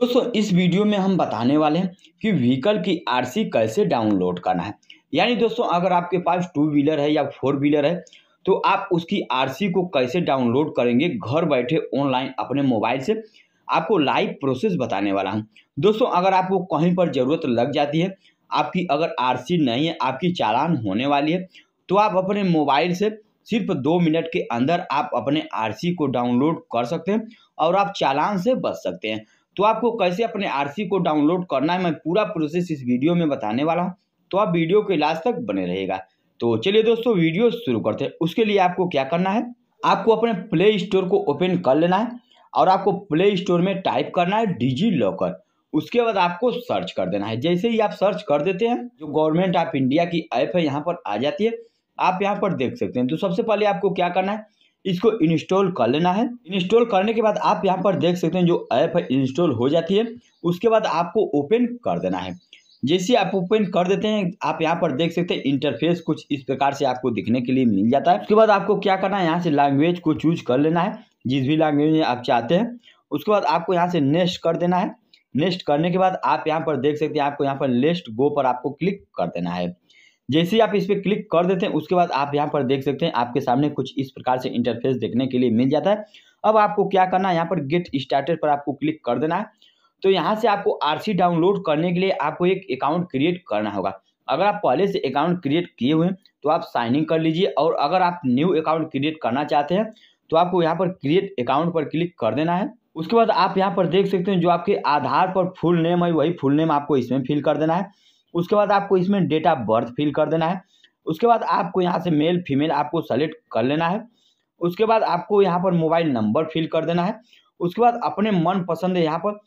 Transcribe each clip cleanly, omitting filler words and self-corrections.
दोस्तों इस वीडियो में हम बताने वाले हैं कि व्हीकल की आरसी कैसे डाउनलोड करना है। यानी दोस्तों अगर आपके पास टू व्हीलर है या फोर व्हीलर है तो आप उसकी आरसी को कैसे डाउनलोड करेंगे घर बैठे ऑनलाइन अपने मोबाइल से, आपको लाइव प्रोसेस बताने वाला हूं। दोस्तों अगर आपको कहीं पर ज़रूरत लग जाती है, आपकी अगर आरसी नहीं है, आपकी चालान होने वाली है, तो आप अपने मोबाइल से सिर्फ 2 मिनट के अंदर आप अपने आरसी को डाउनलोड कर सकते हैं और आप चालान से बच सकते हैं। तो आपको कैसे अपने आरसी को डाउनलोड करना है, मैं पूरा प्रोसेस इस वीडियो में बताने वाला हूँ, तो आप वीडियो के लास्ट तक बने रहेगा। तो चलिए दोस्तों वीडियो शुरू करते हैं। उसके लिए आपको क्या करना है, आपको अपने प्ले स्टोर को ओपन कर लेना है और आपको प्ले स्टोर में टाइप करना है डिजिलॉकर। उसके बाद आपको सर्च कर देना है। जैसे ही आप सर्च कर देते हैं, जो गवर्नमेंट ऑफ इंडिया की ऐप है यहाँ पर आ जाती है, आप यहाँ पर देख सकते हैं। तो सबसे पहले आपको क्या करना है, इसको इंस्टॉल कर लेना है। इंस्टॉल करने के बाद आप यहाँ पर देख सकते हैं जो ऐप है इंस्टॉल हो जाती है। उसके बाद आपको ओपन कर देना है। जैसे आप ओपन कर देते हैं, आप यहाँ पर देख सकते हैं इंटरफेस कुछ इस प्रकार से आपको दिखने के लिए मिल जाता है। उसके बाद आपको क्या करना है, यहाँ से लैंग्वेज को चूज कर लेना है, जिस भी लैंग्वेज में आप चाहते हैं। उसके बाद आपको यहाँ से नेक्स्ट कर देना है। नेक्स्ट करने के बाद आप यहाँ पर देख सकते हैं, आपको यहाँ पर लेस्ट गो पर आपको क्लिक कर देना है। जैसे ही आप इस पर क्लिक कर देते हैं, उसके बाद आप यहाँ पर देख सकते हैं आपके सामने कुछ इस प्रकार से इंटरफेस देखने के लिए मिल जाता है। अब आपको क्या करना है, यहाँ पर गेट स्टार्टेड पर आपको क्लिक कर देना है। तो यहाँ से आपको आरसी डाउनलोड करने के लिए आपको एक अकाउंट क्रिएट करना होगा। अगर आप पहले से अकाउंट क्रिएट किए हुए हैं तो आप साइन इन कर लीजिए, और अगर आप न्यू अकाउंट क्रिएट करना चाहते हैं तो आपको यहाँ पर क्रिएट अकाउंट पर क्लिक कर देना है। उसके बाद आप यहाँ पर देख सकते हैं जो आपके आधार पर फुल नेम है, वही फुल नेम आपको इसमें फिल कर देना है। उसके बाद आपको इसमें डेट ऑफ बर्थ फिल कर देना है। उसके बाद आपको यहाँ से मेल फीमेल आपको सेलेक्ट कर लेना है। उसके बाद आपको यहाँ पर मोबाइल नंबर फिल कर देना है। उसके बाद अपने मन पसंद यहाँ पर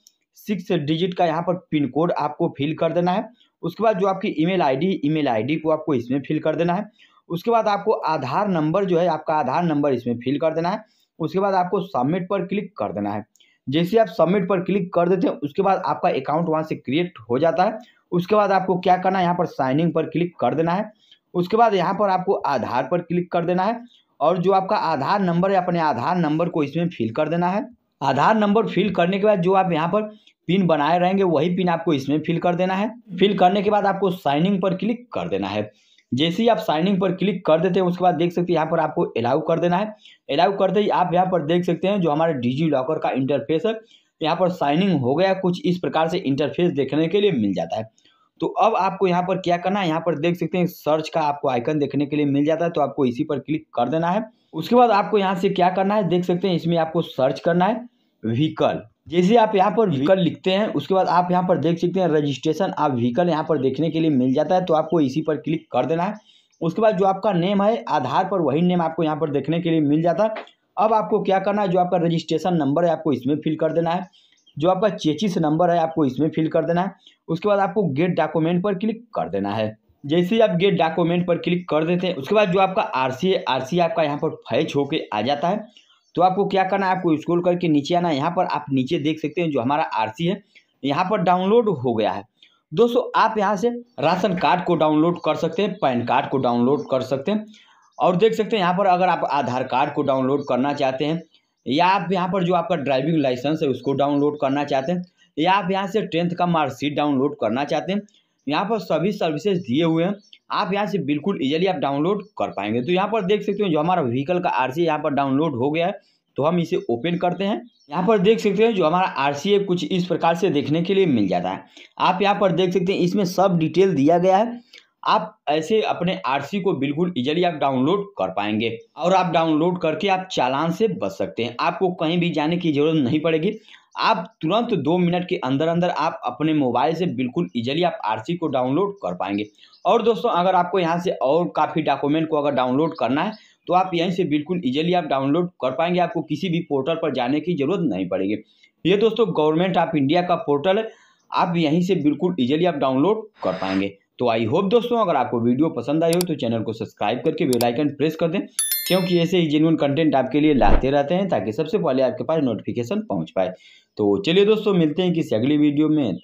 6 डिजिट का यहाँ पर पिन कोड आपको फिल कर देना है। उसके बाद जो आपकी ईमेल आईडी को आपको इसमें फिल कर देना है। उसके बाद आपको आधार नंबर जो है, आपका आधार नंबर इसमें फिल कर देना है। उसके बाद आपको सबमिट पर क्लिक कर देना है। जैसे आप सबमिट पर क्लिक कर देते हैं, उसके बाद आपका अकाउंट वहाँ से क्रिएट हो जाता है। उसके बाद आपको क्या करना है, यहाँ पर साइन इन पर क्लिक कर देना है। उसके बाद यहाँ पर आपको आधार पर क्लिक कर देना है, और जो आपका आधार नंबर है, अपने आधार नंबर को इसमें फिल कर देना है। आधार नंबर फिल करने के बाद जो आप यहाँ पर पिन बनाए रहेंगे, वही पिन आपको इसमें फिल कर देना है। फिल करने के बाद आपको साइन इन पर क्लिक कर देना है। जैसे ही आप साइन इन पर क्लिक कर देते हैं, उसके बाद देख सकते हैं यहाँ पर आपको अलाउ कर देना है। अलाउ करते ही आप यहाँ पर देख सकते हैं जो हमारे डिजिलॉकर का इंटरफेस है, यहाँ पर साइन इन हो गया। कुछ इस प्रकार से इंटरफेस देखने के लिए मिल जाता है। तो अब आपको यहाँ पर क्या करना है, यहाँ पर देख सकते हैं सर्च का आपको आइकन देखने के लिए मिल जाता है, तो आपको इसी पर क्लिक कर देना है। उसके बाद आपको यहाँ से क्या करना है, देख सकते हैं इसमें आपको सर्च करना है व्हीकल। जैसे आप यहाँ पर व्हीकल लिखते हैं, उसके बाद आप यहाँ पर देख सकते हैं रजिस्ट्रेशन आप व्हीकल यहाँ पर देखने के लिए मिल जाता है, तो आपको इसी पर क्लिक कर देना है। उसके बाद जो आपका नेम है आधार पर, वही नेम आपको यहाँ पर देखने के लिए मिल जाता है। अब आपको क्या करना है, जो आपका रजिस्ट्रेशन नंबर है आपको इसमें फिल कर देना है। जो आपका चेचिस नंबर है आपको इसमें फिल कर देना है। उसके बाद आपको गेट डॉक्यूमेंट पर क्लिक कर देना है। जैसे ही आप गेट डॉक्यूमेंट पर क्लिक कर देते हैं, उसके बाद जो आपका आरसी है, आरसी आपका यहाँ पर फैच होके आ जाता है। तो आपको क्या करना है, आपको स्क्रॉल करके नीचे आना है। यहाँ पर आप नीचे देख सकते हैं जो हमारा आरसी है यहाँ पर डाउनलोड हो गया है। दोस्तों आप यहाँ से राशन कार्ड को डाउनलोड कर सकते हैं, पैन कार्ड को डाउनलोड कर सकते हैं, और देख सकते हैं यहाँ पर अगर आप आधार कार्ड को डाउनलोड करना चाहते हैं, या आप यहाँ पर जो आपका ड्राइविंग लाइसेंस है उसको डाउनलोड करना चाहते हैं, या आप यहाँ से 10th का मार्कशीट डाउनलोड करना चाहते हैं, यहाँ पर सभी सर्विसेज दिए हुए हैं। आप यहाँ से बिल्कुल ईजिली आप डाउनलोड कर पाएंगे। तो यहाँ पर देख सकते हैं जो हमारा व्हीकल का आरसी यहाँ पर डाउनलोड हो गया है, तो हम इसे ओपन करते हैं। यहाँ पर देख सकते हैं जो हमारा आरसी है कुछ इस प्रकार से देखने के लिए मिल जाता है। आप यहाँ पर देख सकते हैं इसमें सब डिटेल दिया गया है। आप ऐसे अपने आरसी को बिल्कुल इजीली आप डाउनलोड कर पाएंगे, और आप डाउनलोड करके आप चालान से बच सकते हैं। आपको कहीं भी जाने की ज़रूरत नहीं पड़ेगी। आप तुरंत 2 मिनट के अंदर अंदर आप अपने मोबाइल से बिल्कुल इजीली आप आरसी को डाउनलोड कर पाएंगे। और दोस्तों अगर आपको यहाँ से और काफ़ी डॉक्यूमेंट को अगर डाउनलोड करना है, तो आप यहीं से बिल्कुल इजीली आप डाउनलोड कर पाएंगे। आपको किसी भी पोर्टल पर जाने की ज़रूरत नहीं पड़ेगी। ये दोस्तों गवर्नमेंट ऑफ इंडिया का पोर्टल है, आप यहीं से बिल्कुल इजीली आप डाउनलोड कर पाएंगे। तो आई होप दोस्तों अगर आपको वीडियो पसंद आई हो तो चैनल को सब्सक्राइब करके बेल आइकन प्रेस कर दें, क्योंकि ऐसे ही जेन्युइन कंटेंट आपके लिए लाते रहते हैं, ताकि सबसे पहले आपके पास नोटिफिकेशन पहुंच पाए। तो चलिए दोस्तों मिलते हैं किसी अगली वीडियो में।